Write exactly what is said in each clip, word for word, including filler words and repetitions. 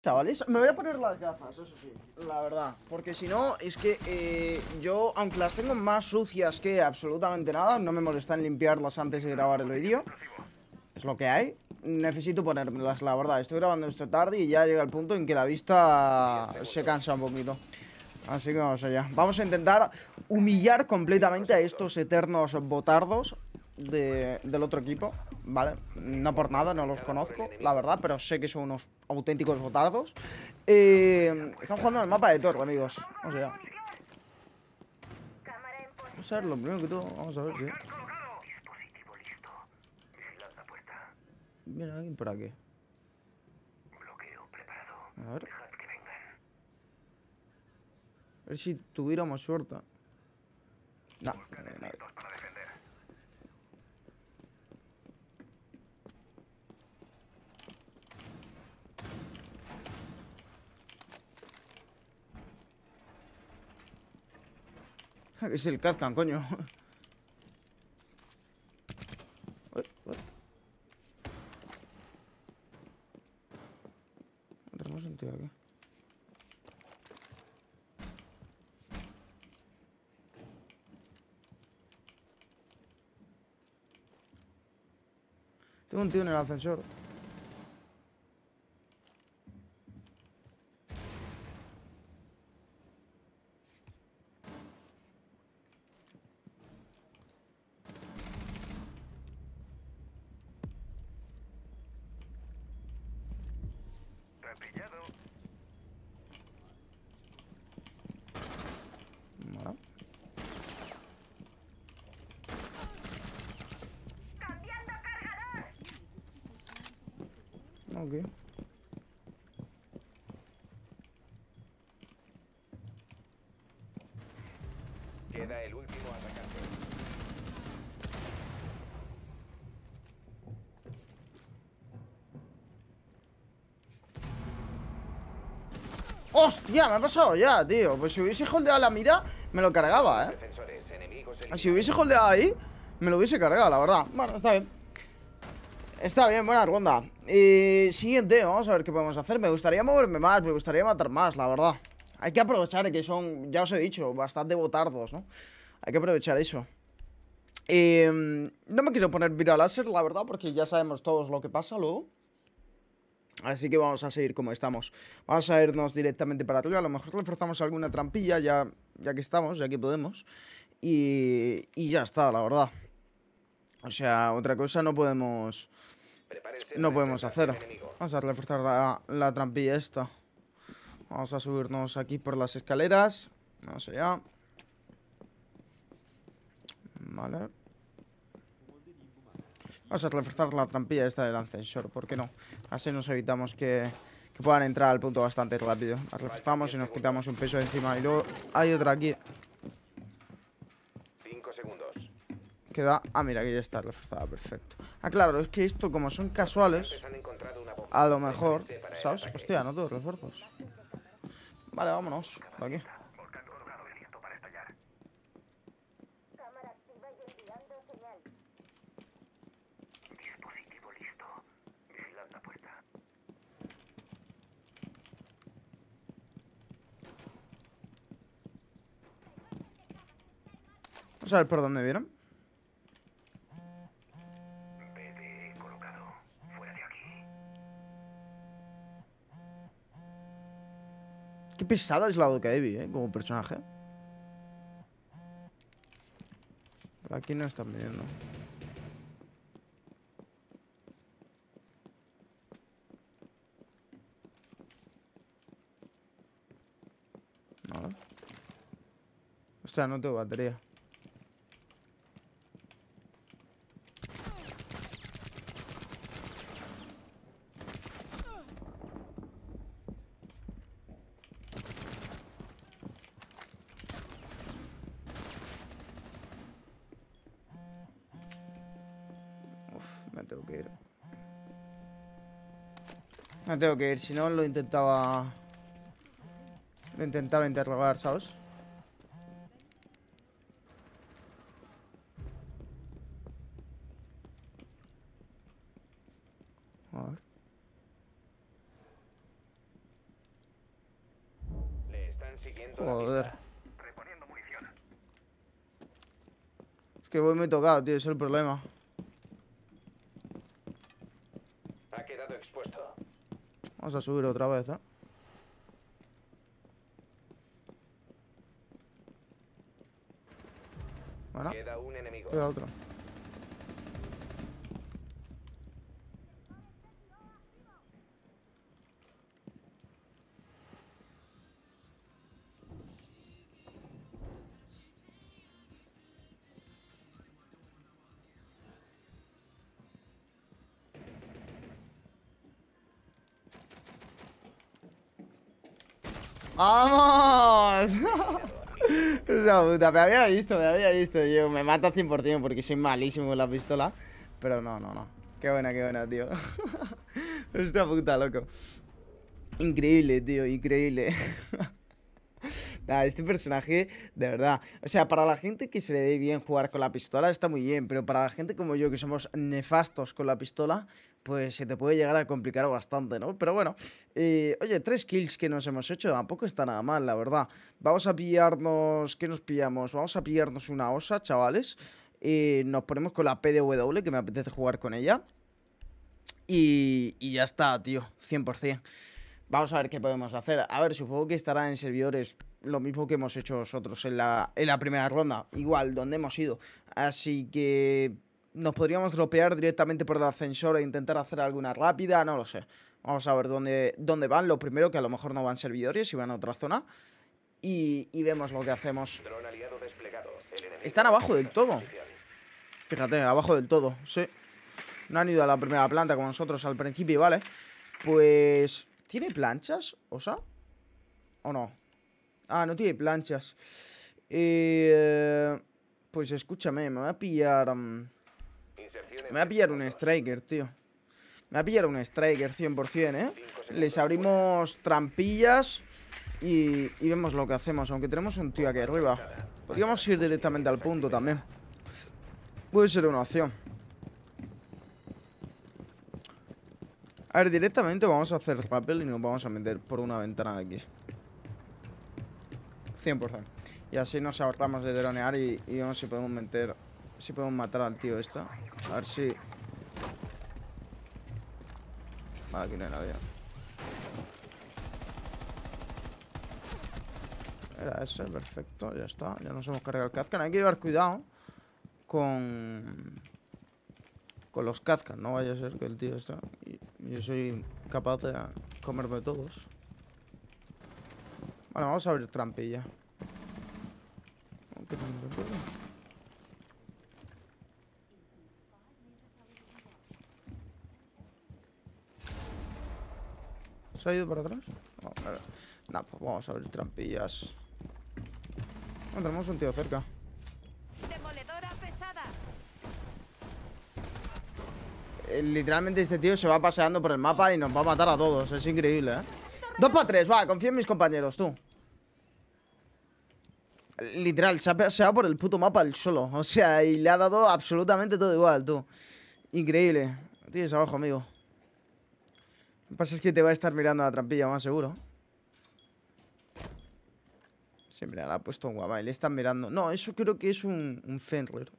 Chavales, me voy a poner las gafas, eso sí, la verdad. Porque si no, es que eh, yo, aunque las tengo más sucias que absolutamente nada, no me molesta en limpiarlas antes de grabar el vídeo. Es lo que hay. Necesito ponérmelas, la verdad. Estoy grabando esto tarde y ya llega el punto en que la vista se cansa un poquito. Así que vamos allá. Vamos a intentar humillar completamente a estos eternos botardos de, del otro equipo. Vale, no por nada, no los conozco, la verdad, pero sé que son unos auténticos botardos. Eh, están jugando en el mapa de Tor, amigos. O sea, vamos a ver lo primero que todo. Vamos a ver, sí. Mira, alguien por aquí. A ver. A ver si tuviéramos suerte. No, no, no. Es el Kazkan, coño. No tenemos sentido aquí. Tengo un tío en el ascensor. Okay. Queda el último atacante. ¡Hostia! Me ha pasado ya, tío. Pues si hubiese holdeado la mira, me lo cargaba, eh. Si hubiese holdeado ahí, me lo hubiese cargado, la verdad. Bueno, está bien. Está bien, buena ronda. Eh, siguiente, vamos a ver qué podemos hacer. Me gustaría moverme más, me gustaría matar más, la verdad. Hay que aprovechar que son, ya os he dicho, bastante botardos, ¿no? Hay que aprovechar eso. eh, No me quiero poner mira láser, la verdad, porque ya sabemos todos lo que pasa luego. Así que vamos a seguir como estamos. Vamos a irnos directamente para arriba. A lo mejor le forzamos alguna trampilla ya, ya que estamos, ya que podemos. Y, y ya está, la verdad. O sea, otra cosa no podemos... No podemos hacer. Vamos a reforzar la, la trampilla esta. Vamos a subirnos aquí por las escaleras. Vamos allá. Vale. Vamos a reforzar la trampilla esta del ascensor, ¿por qué no? Así nos evitamos que, que puedan entrar al punto bastante rápido. La reforzamos y nos quitamos un peso de encima. Y luego hay otra aquí. Queda... Ah, mira, que ya está reforzada, perfecto. Ah, claro, es que esto, como son casuales, a lo mejor, ¿sabes? Hostia, no todos refuerzos. Vale, vámonos, por aquí. Vamos a ver por dónde vieron. Qué pesada es la Doca Evi, ¿eh? Como personaje. Por aquí no están viniendo. Nada. Hostia, no tengo batería. Tengo que ir. Me tengo que ir, si no lo intentaba. Lo intentaba interrogar, ¿sabes? A ver. Joder. Es que voy muy tocado, tío, ese es el problema. Ha quedado expuesto. Vamos a subir otra vez, ¿eh? Bueno, queda un enemigo. Queda otro. ¡Vamos! Esa puta, me había visto, me había visto. Yo me mata cien por cien porque soy malísimo con la pistola. Pero no, no, no. Qué buena, qué buena, tío. Esta puta, loco. Increíble, tío, increíble. Nah, este personaje, de verdad. O sea, para la gente que se le dé bien jugar con la pistola está muy bien, pero para la gente como yo, que somos nefastos con la pistola, pues se te puede llegar a complicar bastante, ¿no? Pero bueno, eh, oye, tres kills que nos hemos hecho tampoco está nada mal, la verdad. Vamos a pillarnos... ¿Qué nos pillamos? Vamos a pillarnos una osa, chavales. eh, Nos ponemos con la P D W, que me apetece jugar con ella. Y, y ya está, tío, cien por cien. Vamos a ver qué podemos hacer. A ver, supongo que estará en servidores lo mismo que hemos hecho nosotros en la, en la primera ronda. Igual, donde hemos ido. Así que nos podríamos dropear directamente por el ascensor e intentar hacer alguna rápida. No lo sé. Vamos a ver dónde, dónde van. Lo primero, que a lo mejor no van servidores y van a otra zona. Y, y vemos lo que hacemos. Están abajo del todo. Fíjate, abajo del todo, sí. No han ido a la primera planta como nosotros al principio, ¿vale? Pues... ¿Tiene planchas, Osa? ¿O no? Ah, no tiene planchas. Eh, pues escúchame, me voy a pillar... Um, me voy a pillar un striker, tío. Me voy a pillar un striker cien por cien, ¿eh? Les abrimos trampillas y, y vemos lo que hacemos. Aunque tenemos un tío aquí arriba. Podríamos ir directamente al punto también. Puede ser una opción. A ver, directamente vamos a hacer papel y nos vamos a meter por una ventana de aquí cien por cien. Y así nos ahorramos de dronear y, y vamos si podemos meter, si podemos matar al tío este. A ver si... Vale, aquí no hay nadie. Era ese, perfecto, ya está. Ya nos hemos cargado el Kazkan. Hay que llevar cuidado con... Con los Kazkan, no vaya a ser que el tío está... Yo soy capaz de comerme todos. Vale, vamos a abrir trampilla. ¿Se ha ido para atrás? No, a ver. Nah, pues vamos a abrir trampillas. No, tenemos un tío cerca. Literalmente este tío se va paseando por el mapa y nos va a matar a todos. Es increíble, ¿eh? Dos para tres, va, confía en mis compañeros, tú. Literal, se ha paseado por el puto mapa el solo. O sea, y le ha dado absolutamente todo igual, tú. Increíble. Lo tienes abajo, amigo. Lo que pasa es que te va a estar mirando a la trampilla, más seguro. Sí, mira, la ha puesto un guamai. Le están mirando. No, eso creo que es un, un Fenrir.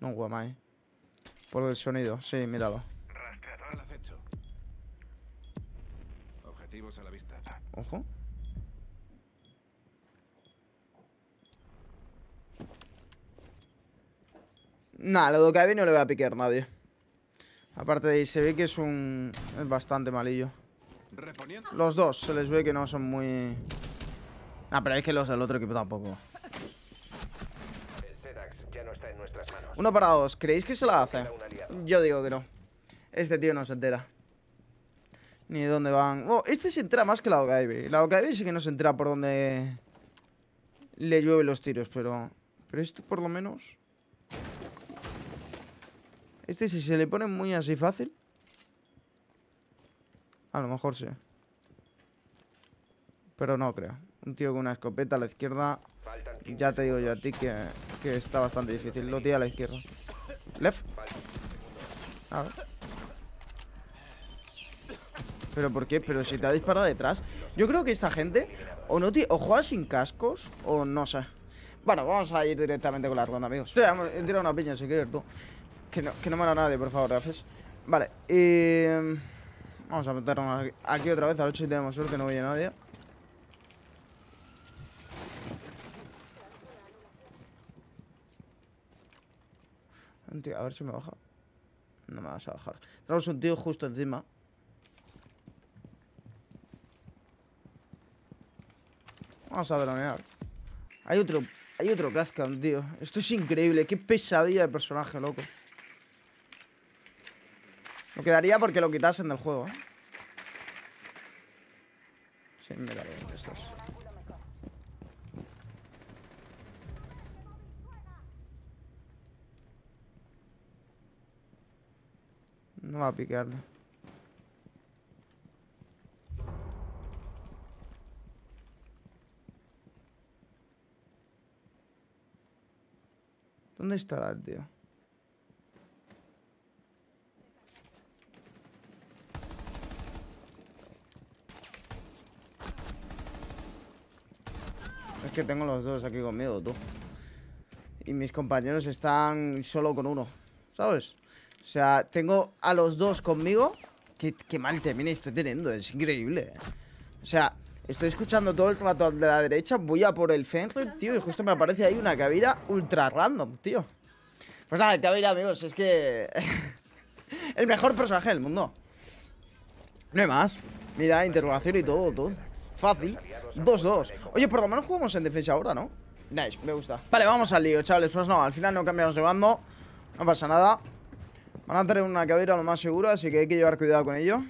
No un guamai. Por el sonido, sí, míralo. Objetivos a la vista. Ojo. Nah, lo que hay no le va a piquear nadie. Aparte de ahí, se ve que es un... Es bastante malillo. Los dos, se les ve que no son muy... Ah, pero es que los del otro equipo tampoco. Uno para dos, ¿creéis que se la hace? Yo digo que no. Este tío no se entera. Ni de dónde van. Oh, este se entera más que la Ocaebe. La Ocaebe sí que no se entera por dónde le llueven los tiros, pero... Pero este por lo menos... Este si se le pone muy así fácil... A lo mejor sí. Pero no creo. Un tío con una escopeta a la izquierda... Ya te digo yo a ti que, que está bastante difícil. Lo tira a la izquierda. Left. A ver. ¿Pero por qué? Pero si te ha disparado detrás. Yo creo que esta gente o no o juega sin cascos o no sé. Bueno, vamos a ir directamente con la ronda, amigos. Tira una piña si quieres tú. Que no, que no me haga nadie, por favor, haces. Vale, eh, vamos a meternos aquí, aquí otra vez. A las ocho si tenemos suerte, no huye nadie. A ver si me baja. No me vas a bajar. Tenemos un tío justo encima. Vamos a dronear. Hay otro, hay otro Kazkan, tío. Esto es increíble. Qué pesadilla de personaje, loco. Lo quedaría porque lo quitasen del juego, ¿eh? Sí, me da bien de estos. No va a piquearme. ¿Dónde estará, tío? Es que tengo los dos aquí conmigo, tú. Y mis compañeros están solo con uno, ¿sabes? O sea, tengo a los dos conmigo. Qué, qué mal termine estoy teniendo, es increíble. O sea, estoy escuchando todo el rato de la derecha. Voy a por el Fenrir, tío, y justo me aparece ahí una Caveira ultra random, tío. Pues nada, Caveira, amigos, es que... el mejor personaje del mundo. No hay más. Mira, interrogación y todo, todo. Fácil. dos dos. Oye, por lo menos jugamos en defensa ahora, ¿no? Nice, me gusta. Vale, vamos al lío, chavales. Pues no, al final no cambiamos de bando. No pasa nada. Van a tener una Caveira lo más seguro, así que hay que llevar cuidado con ello.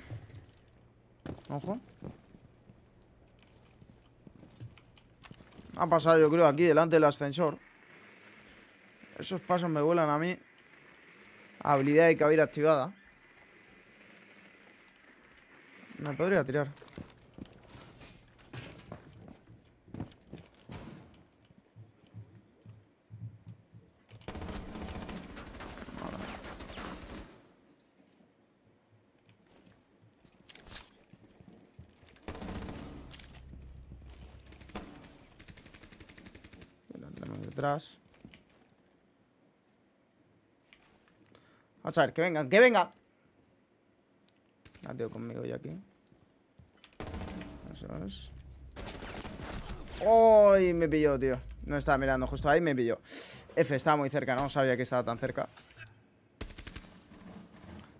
Ojo. Ha pasado, yo creo, aquí delante del ascensor. Esos pasos me vuelan a mí. Habilidad de Caveira activada. Me podría tirar. Atrás. Vamos a ver, que vengan, que vengan. La tengo conmigo ya aquí. Eso es. ¡Ay! Me pilló, tío. No estaba mirando, justo ahí me pilló. F, estaba muy cerca, no sabía que estaba tan cerca.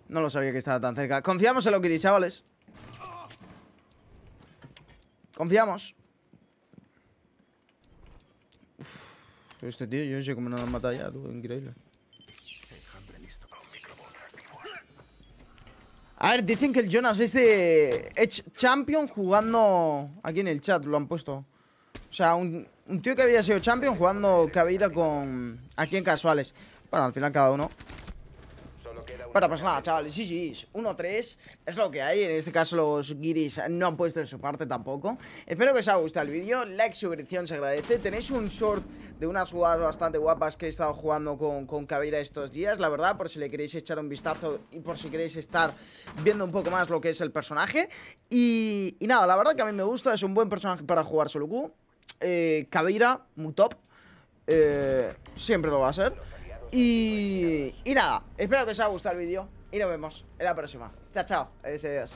No lo sabía que estaba tan cerca. Confiamos en lo que chavales. Confiamos. Este tío, yo no sé cómo no lo han matado ya, tú, increíble. A ver, dicen que el Jonas es de Edge Champion jugando... Aquí en el chat lo han puesto. O sea, un, un tío que había sido Champion jugando Caveira con... Aquí en casuales. Bueno, al final cada uno. Bueno, pues nada, chavales, G Gs, uno tres es lo que hay. En este caso los guiris no han puesto de su parte tampoco. Espero que os haya gustado el vídeo, like, suscripción se agradece. Tenéis un short de unas jugadas bastante guapas que he estado jugando con, con Caveira estos días, la verdad, por si le queréis echar un vistazo y por si queréis estar viendo un poco más lo que es el personaje. Y, y nada, la verdad que a mí me gusta, es un buen personaje para jugar solo Q. eh, Caveira, muy top, eh, siempre lo va a ser. Y, y nada, espero que os haya gustado el vídeo y nos vemos en la próxima. Chao, chao. Adiós.